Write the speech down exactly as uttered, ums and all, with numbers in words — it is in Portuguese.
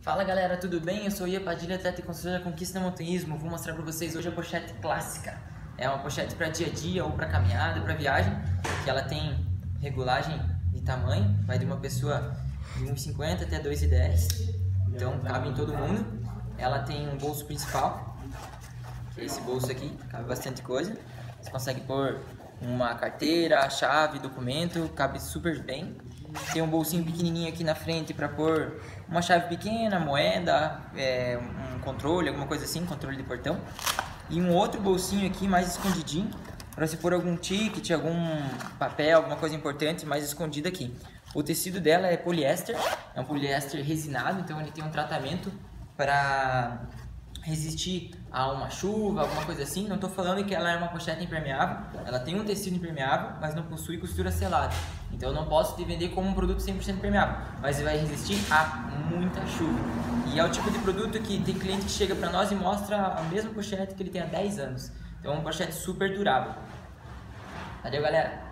Fala galera, tudo bem? Eu sou o Iapadilha, atleta e consultora da Conquista do Montanhismo. Vou mostrar pra vocês hoje a pochete clássica. É uma pochete pra dia a dia, ou pra caminhada, ou pra viagem, que ela tem regulagem de tamanho, vai de uma pessoa de um e cinquenta até dois e dez, então cabe em todo mundo. Ela tem um bolso principal, que é esse bolso aqui, cabe bastante coisa. Você consegue pôr uma carteira, chave, documento, cabe super bem. Tem um bolsinho pequenininho aqui na frente para pôr uma chave pequena, moeda, é, um controle, alguma coisa assim, controle de portão. E um outro bolsinho aqui mais escondidinho para você pôr algum ticket, algum papel, alguma coisa importante mais escondida aqui. O tecido dela é poliéster, é um poliéster resinado, então ele tem um tratamento para resistir a uma chuva, alguma coisa assim. Não estou falando que ela é uma pochete impermeável, ela tem um tecido impermeável, mas não possui costura selada. Então eu não posso te vender como um produto cem por cento impermeável, mas vai resistir a muita chuva. E é o tipo de produto que tem cliente que chega para nós e mostra a mesma pochete que ele tem há dez anos. Então é uma pochete super durável. Valeu, galera!